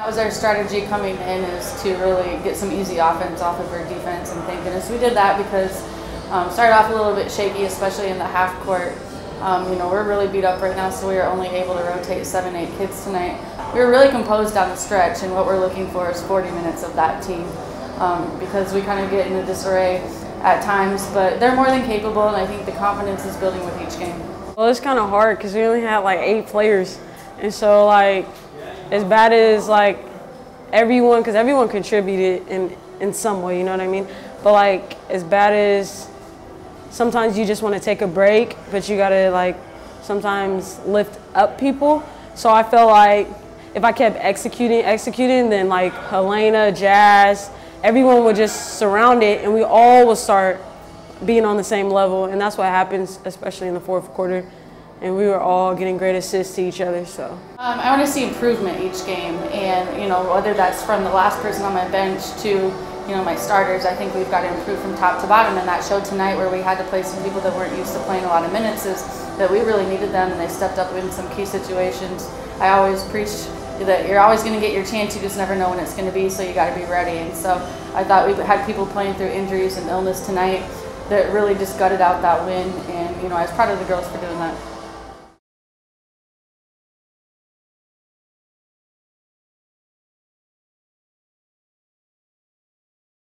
That was our strategy coming in, is to really get some easy offense off of our defense, and thank goodness we did that, because started off a little bit shaky, especially in the half court. You know, we're really beat up right now, so we were only able to rotate 7-8 kids tonight. We were really composed down the stretch, and what we're looking for is 40 minutes of that team, because we kind of get into disarray at times, but they're more than capable, and I think the confidence is building with each game. Well, it's kind of hard because we only had like 8 players, and so like, as bad as like everyone, because everyone contributed in some way, you know what I mean? But like, as bad as sometimes you just want to take a break, but you gotta like sometimes lift up people. So I felt like if I kept executing, then like Helena, Jazz, everyone would just surround it, and we all would start being on the same level, and that's what happens, especially in the fourth quarter. And we were all getting great assists to each other, so. I want to see improvement each game, and you know, whether that's from the last person on my bench to, you know, my starters, I think we've got to improve from top to bottom, and that showed tonight where we had to play some people that weren't used to playing a lot of minutes, is that we really needed them, and they stepped up in some key situations. I always preach that you're always going to get your chance, you just never know when it's going to be, so you got to be ready. And so I thought we had people playing through injuries and illness tonight that really just gutted out that win, and you know, I was proud of the girls for doing that.